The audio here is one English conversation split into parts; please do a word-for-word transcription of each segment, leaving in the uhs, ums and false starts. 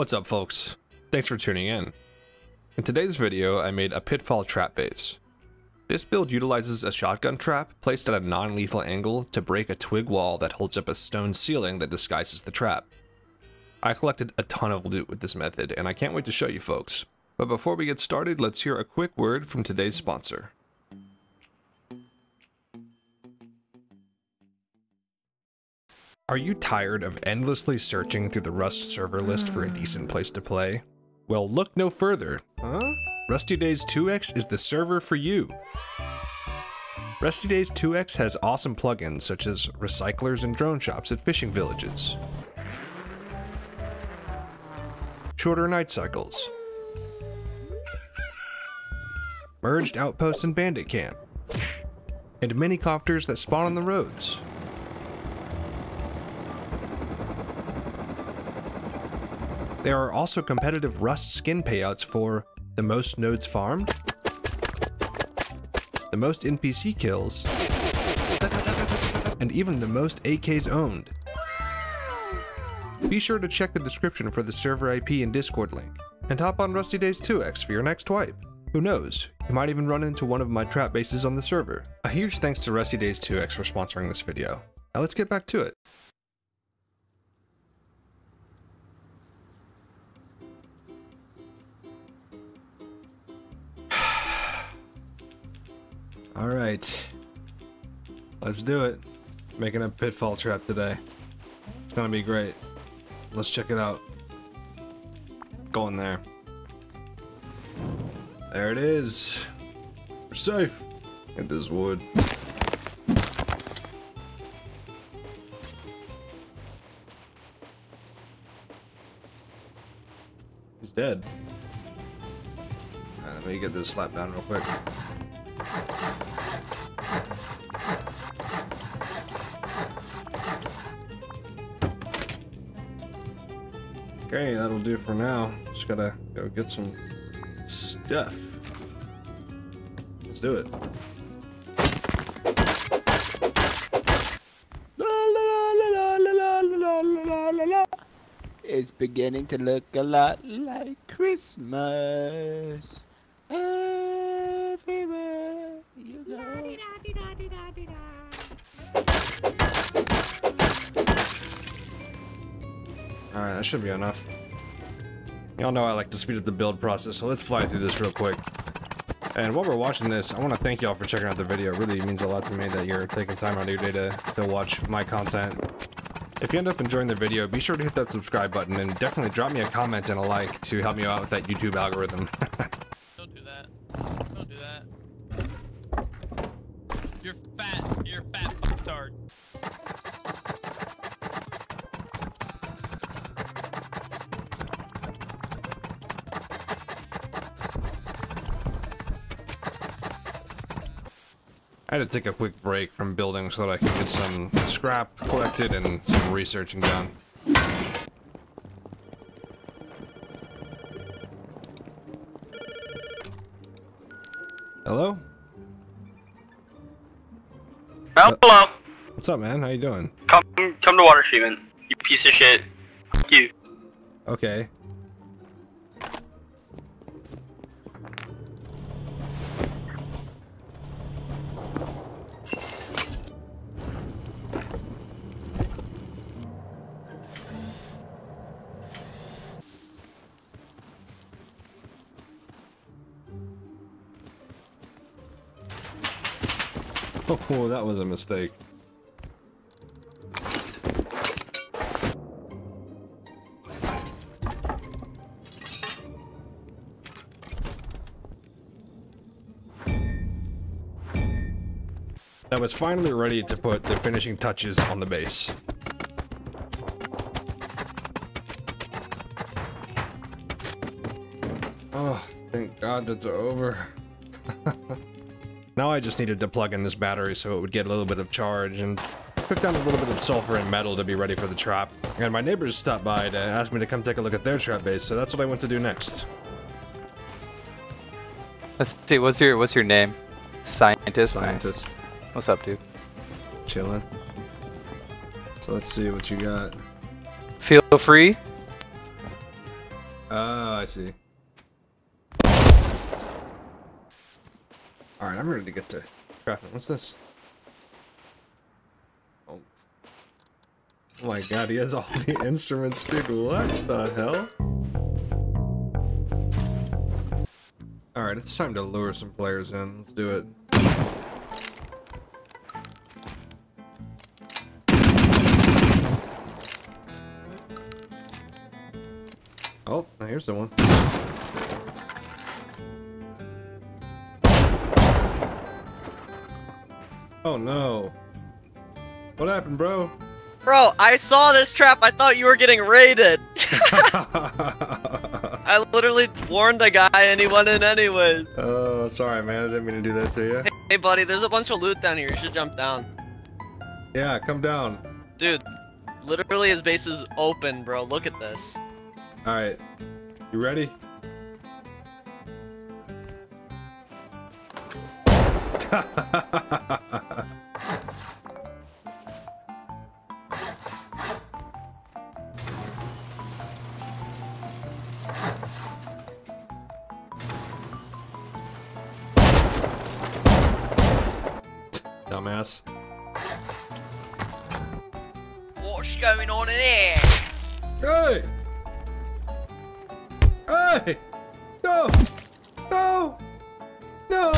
What's up, folks? Thanks for tuning in. In today's video, I made a pitfall trap base. This build utilizes a shotgun trap placed at a non-lethal angle to break a twig wall that holds up a stone ceiling that disguises the trap. I collected a ton of loot with this method, and I can't wait to show you folks. But before we get started, let's hear a quick word from today's sponsor. Are you tired of endlessly searching through the Rust server list for a decent place to play? Well, look no further. Huh? Rusty Days two X is the server for you. Rusty Days two X has awesome plugins such as recyclers and drone shops at fishing villages, shorter night cycles, merged outposts and bandit camp, and mini copters that spawn on the roads. There are also competitive Rust skin payouts for the most nodes farmed, the most N P C kills, and even the most A Ks owned. Be sure to check the description for the server I P and Discord link, and hop on Rusty Days two X for your next wipe. Who knows, you might even run into one of my trap bases on the server. A huge thanks to Rusty Days two X for sponsoring this video. Now let's get back to it. All right, let's do it. Making a pitfall trap today. It's gonna be great. Let's check it out. Go in there. There it is. We're safe. Get this wood. He's dead. All right, let me get this slap down real quick. Okay, that'll do for now. Just gotta go get some stuff. Let's do it. It's beginning to look a lot like Christmas. Everywhere you go. Alright, that should be enough. Y'all know I like to speed up the build process, so let's fly through this real quick. And while we're watching this, I want to thank y'all for checking out the video. It really means a lot to me that you're taking time out of your day to, to watch my content. If you end up enjoying the video, be sure to hit that subscribe button and definitely drop me a comment and a like to help me out with that YouTube algorithm. Don't do that. Don't do that. You're fat. You're fat bastard. I had to take a quick break from building so that I could get some scrap collected and some researching done. Hello? Hello? Uh, what's up, man? How you doing? Come come to water treatment, you piece of shit. Fuck you. Okay. Oh, that was a mistake. I was finally ready to put the finishing touches on the base. Oh, thank God that's over. Now I just needed to plug in this battery so it would get a little bit of charge and cook down a little bit of sulfur and metal to be ready for the trap. And my neighbors stopped by to ask me to come take a look at their trap base, so that's what I went to do next. Let's see, what's your what's your name? Scientist. Scientist. Nice. What's up, dude? Chilling. So let's see what you got. Feel free. I see. Alright, I'm ready to get to crafting. What's this? Oh. Oh my god, he has all the instruments, dude. What the hell? Alright, it's time to lure some players in. Let's do it. Oh, now here's someone. Oh no. What happened, bro? Bro, I saw this trap. I thought you were getting raided. I literally warned the guy and he went in anyways. Oh, sorry, man. I didn't mean to do that to you. Hey, hey buddy, there's a bunch of loot down here. You should jump down. Yeah, come down. Dude, literally his base is open, bro. Look at this. Alright. You ready? Dumbass. What's going on in here? Hey! Hey! No! No! No!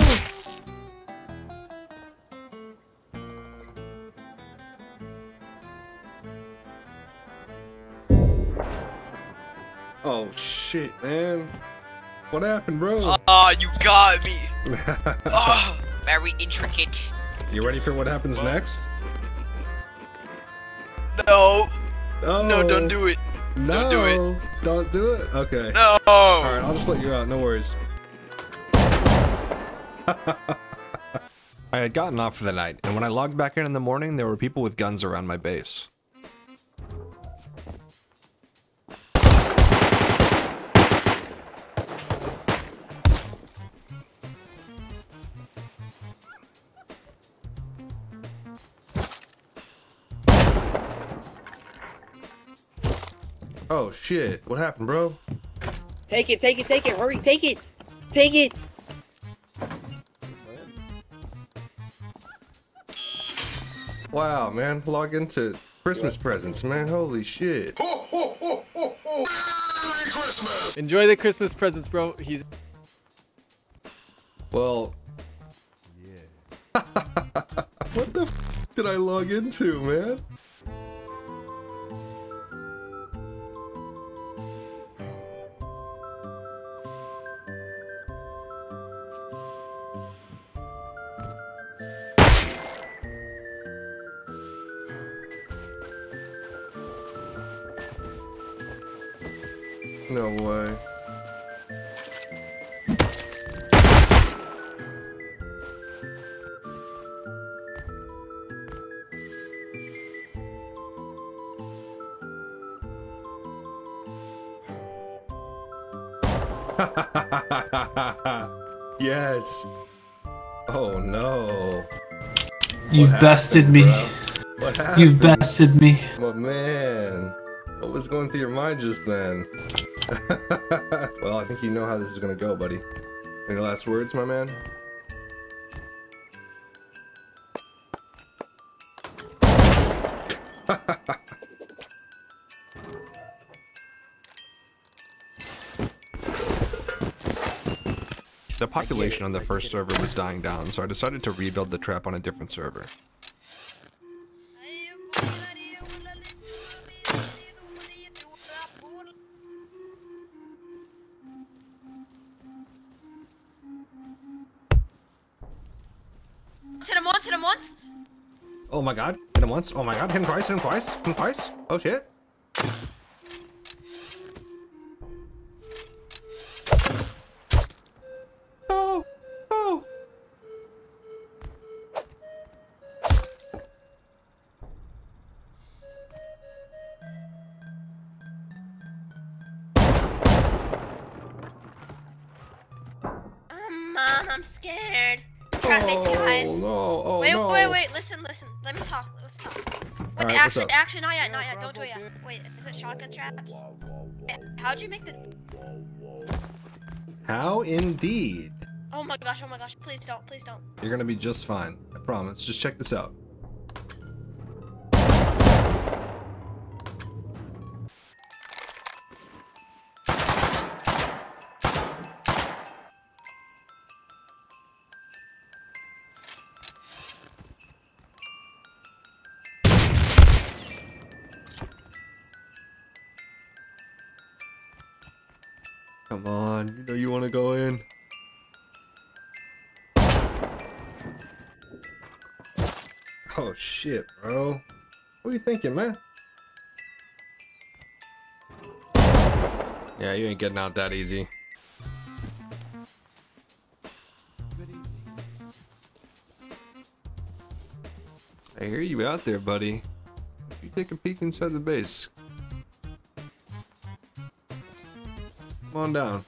Oh shit, man. What happened, bro? Ah, uh, you got me. Oh, very intricate. You ready for what happens oh. next? No. Oh. No, don't do it. No. Don't do it. Don't do it? Okay. No! Alright, I'll just let you out, no worries. I had gotten off for the night, and when I logged back in in the morning, there were people with guns around my base. Oh shit, what happened, bro? Take it, take it, take it, hurry, take it! Take it! Wow, man, log into Christmas presents, man, holy shit. Ho, ho, ho, ho, ho. Merry Christmas! Enjoy the Christmas presents, bro. He's... Well... Yeah. What the f did I log into, man? No way. Yes. Oh no. You've happened, bested me. What happened? You've bested me. But man, what was going through your mind just then? Well, I think you know how this is gonna go, buddy. Any last words, my man? The population on the first server was dying down, so I decided to rebuild the trap on a different server. Hit him once, hit him once! Oh my god, hit him once, oh my god, hit him twice, hit him twice, hit him twice, oh shit. Oh, oh. Oh mom, I'm scared. Oh, no, oh, wait, no. wait, wait, listen, listen. Let me talk. Let's talk. Wait, right, action, action, not yet, not yet. Don't do it yet. Wait, is it shotgun traps? Wait, how'd you make the. How indeed. Oh my gosh, oh my gosh, please don't, please don't. You're gonna be just fine, I promise. Just check this out. Come on, you know you want to go in. Oh shit, bro. What are you thinking, man? Yeah, you ain't getting out that easy. I hear you out there, buddy. You take a peek inside the base. Come on down.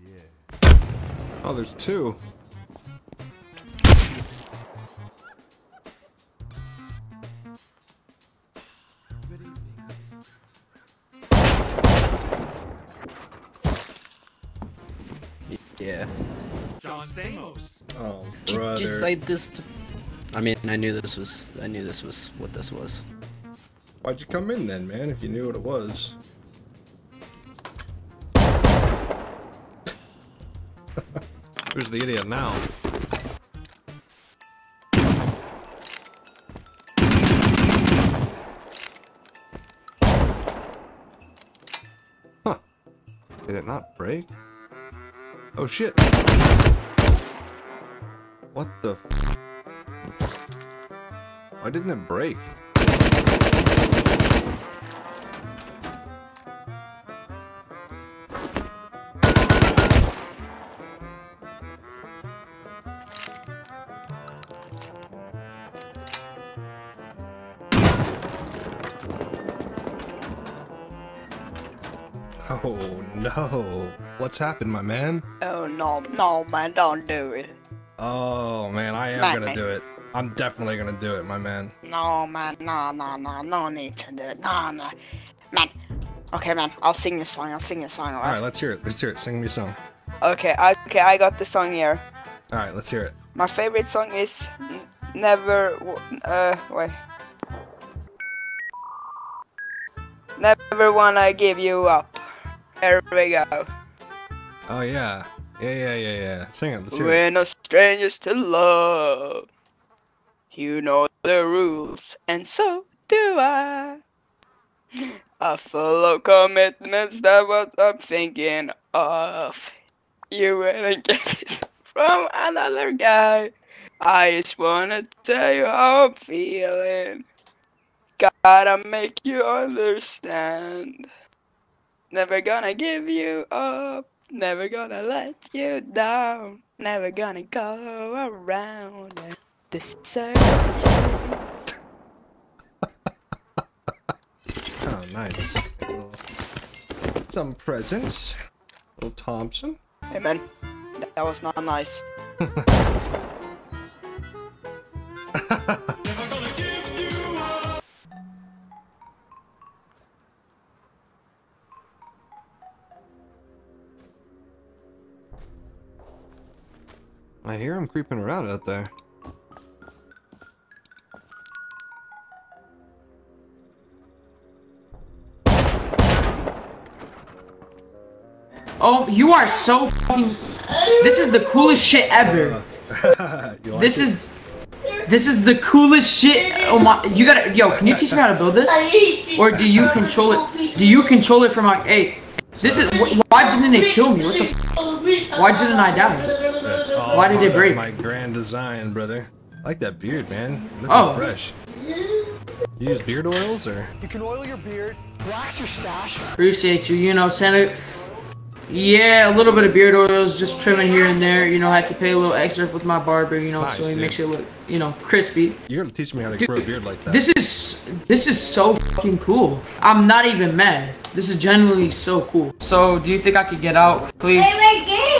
Yeah. Oh, there's two. Yeah. John Samos. Oh, brother. Just like this. I mean, I knew this was. I knew this was what this was. Why'd you come in then, man? If you knew what it was. Who's the idiot now? Huh? Did it not break? Oh shit! What the f? Why didn't it break? Oh no. What's happened, my man? Oh no, no, man, don't do it. Oh man, I am Mate, gonna do it. I'm definitely gonna do it, my man. No man, no, no, no, no need to do it. No, no, man. Okay, man, I'll sing this song. I'll sing this song. All right, all right let's hear it. Let's hear it. Sing me a song. Okay, I, okay, I got the song here. All right, let's hear it. My favorite song is Never. Uh, wait. Never wanna give you up. There we go. Oh yeah. Yeah, yeah, yeah, yeah. Sing it. Let's hear it. We're no strangers to love. You know the rules, and so do I. I follow commitments, that's what I'm thinking of. You wouldn't get this from another guy. I just wanna tell you how I'm feeling. Gotta make you understand. Never gonna give you up. Never gonna let you down. Never gonna go around and desert you. Oh, nice. Some presents. Little Thompson. Hey, man. That was not nice. Never gonna give you up. I hear him creeping around out there. Oh, you are so fucking... This is the coolest shit ever. like this it? is... This is the coolest shit. Oh my... You gotta... Yo, can you teach me how to build this? Or do you control it? Do you control it from like... Hey, this is... Why didn't it kill me? What the fuck? Why didn't I die? That's all Why did it break? My grand design, brother. I like that beard, man. Looking oh. fresh. You use beard oils, or? You can oil your beard, wax your stash. Appreciate you, you know, Santa. Yeah, a little bit of beard oils, just trimming here and there. You know, I had to pay a little extra with my barber, you know, nice, so he dude. makes it look, you know, crispy. You're gonna teach me how to dude, grow a beard like that. This is, this is so fucking cool. I'm not even mad. This is genuinely so cool. So, do you think I could get out, please?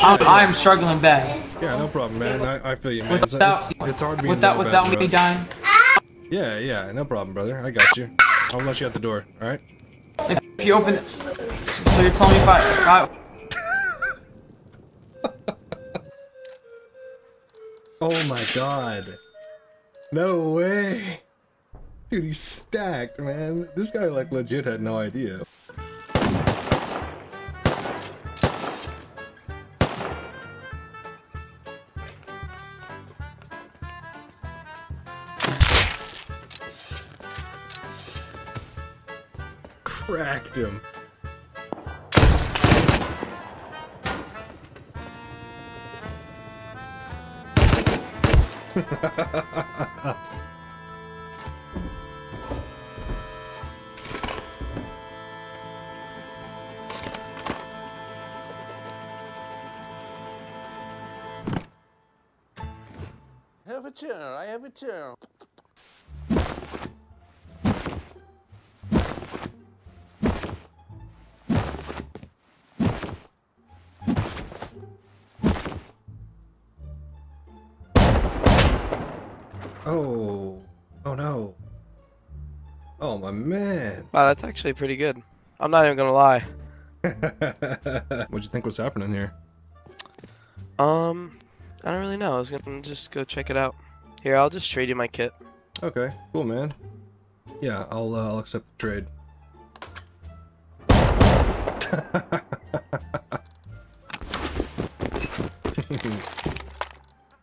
I'm, I'm struggling bad. Yeah, no problem, man. I, I feel you, man. Without, it's, it's, it's hard to be without, without me trust. dying. Yeah, yeah, no problem, brother. I got you. I'll let you at the door, alright? If you open it... So you're telling me if I... If I... Oh my god. No way. Dude, he's stacked, man. This guy, like, legit had no idea. Cracked him. Have a chair, I have a chair. Oh, oh no. Oh my man. Wow, that's actually pretty good. I'm not even gonna lie. What'd you think was happening here? Um, I don't really know. I was gonna just go check it out. Here, I'll just trade you my kit. Okay, cool, man. Yeah, I'll, uh, I'll accept the trade.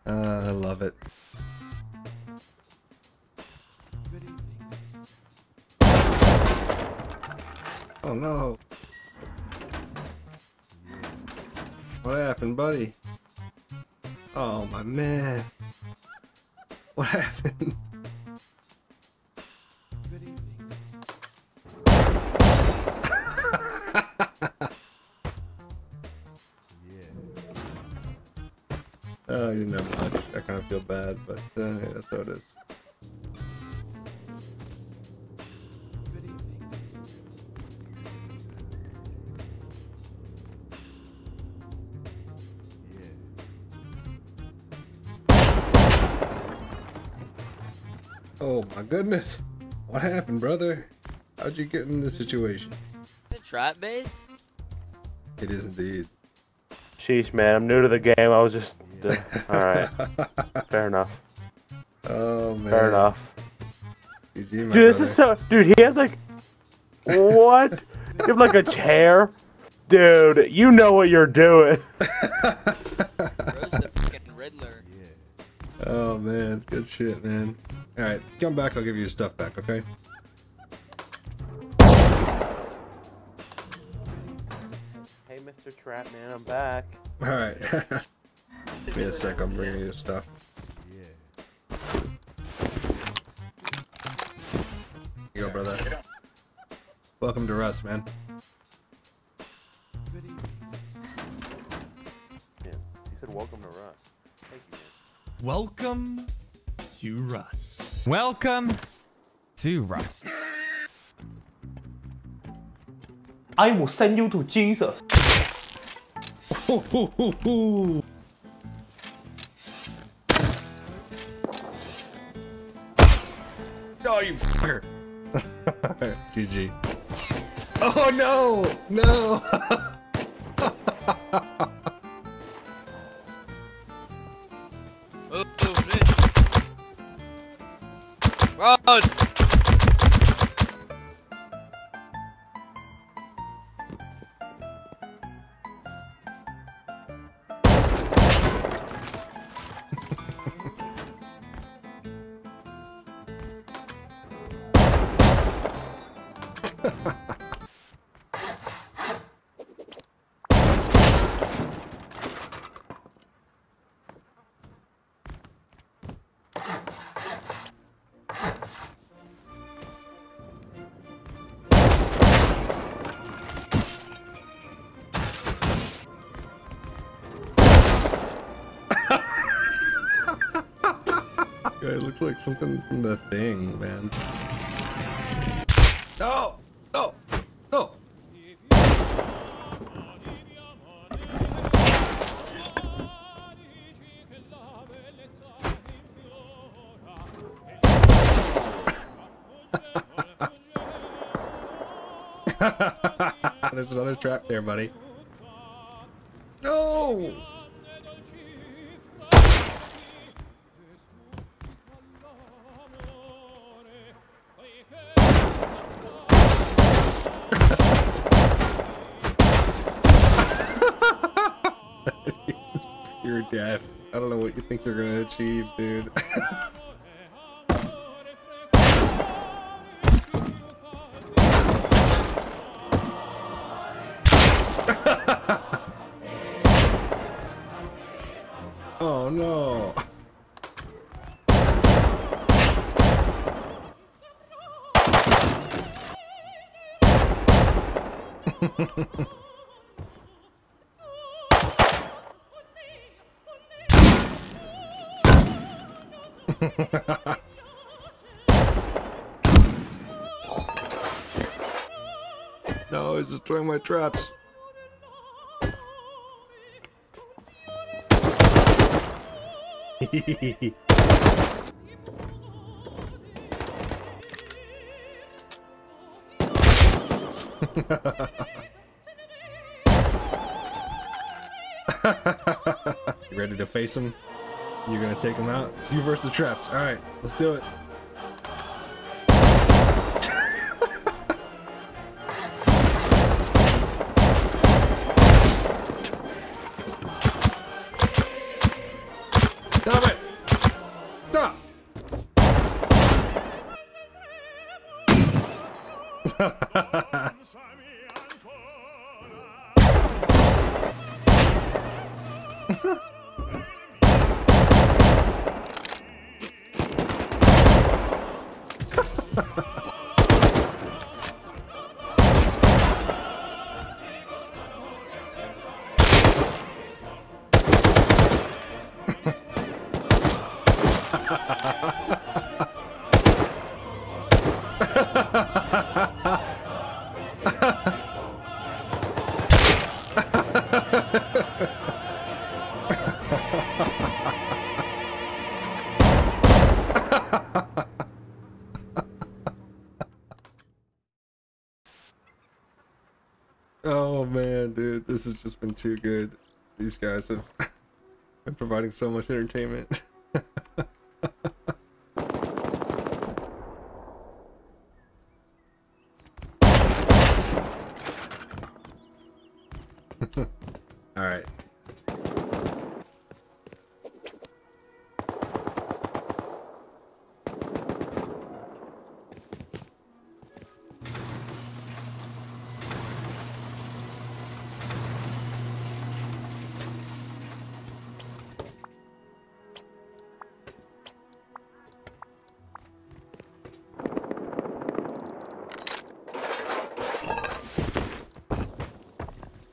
uh, I love it. Oh no. What happened, buddy? Oh my man. What happened? Good evening. Oh, you know, I, I kind of feel bad, but uh, yeah, that's how it is. Oh my goodness. What happened, brother? How'd you get in this situation? The trap base? It is indeed. Sheesh, man. I'm new to the game. I was just... Uh, Alright. Fair enough. Oh, man. Fair enough. G G, dude, brother. This is so... Dude, he has like... What? You have like a chair? Dude, you know what you're doing. Oh, man. Good shit, man. Alright, come back, I'll give you your stuff back, okay? Hey, Mister Trap Man, I'm back. Alright. Give me a sec, I'm bringing you your stuff. Yeah. Here you go, brother. Yeah. Welcome to Rust, man. Yeah, he said welcome to Rust. Thank you, man. Welcome to Rust. Welcome to Rust. I will send you to Jesus. Oh, oh, oh, oh. Oh, you fucker. G G. Oh no, no. Run! It looks like something from The Thing, man. No! No! No! There's another trap there, buddy. No! You're dead. I don't know what you think you're gonna achieve, dude. Oh no. No, it's destroying my traps. You ready to face him? You're gonna take him out? You versus the traps. Alright, let's do it. Stop it! Stop! Oh man, dude, this has just been too good. These guys have been providing so much entertainment. All right.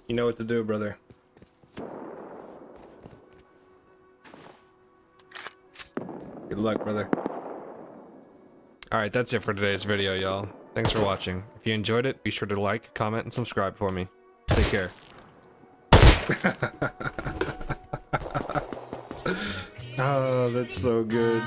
You know what to do, brother. Good luck, brother. Alright, that's it for today's video, y'all. Thanks for watching. If you enjoyed it, be sure to like, comment, and subscribe for me. Take care. Oh, that's so good.